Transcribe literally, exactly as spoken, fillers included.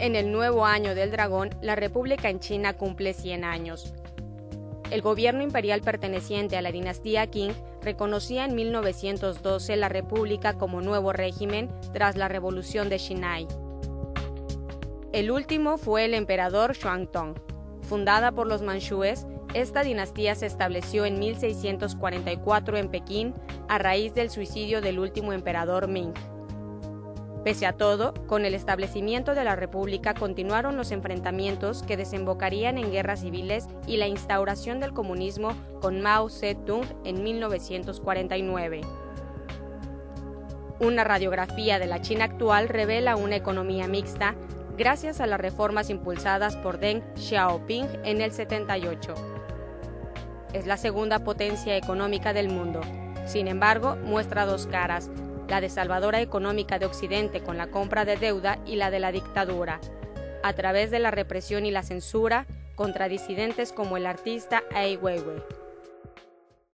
En el nuevo año del dragón, la República en China cumple cien años. El gobierno imperial perteneciente a la dinastía Qing reconocía en mil novecientos doce la República como nuevo régimen tras la Revolución de Xinhai. El último fue el emperador Xuantong. Fundada por los manchúes, esta dinastía se estableció en mil seiscientos cuarenta y cuatro en Pekín a raíz del suicidio del último emperador Ming. Pese a todo, con el establecimiento de la República continuaron los enfrentamientos que desembocarían en guerras civiles y la instauración del comunismo con Mao Zedong en mil novecientos cuarenta y nueve. Una radiografía de la China actual revela una economía mixta gracias a las reformas impulsadas por Deng Xiaoping en el setenta y ocho. Es la segunda potencia económica del mundo. Sin embargo, muestra dos caras: la desalvadora económica de Occidente con la compra de deuda y la de la dictadura, a través de la represión y la censura contra disidentes como el artista Ai Weiwei.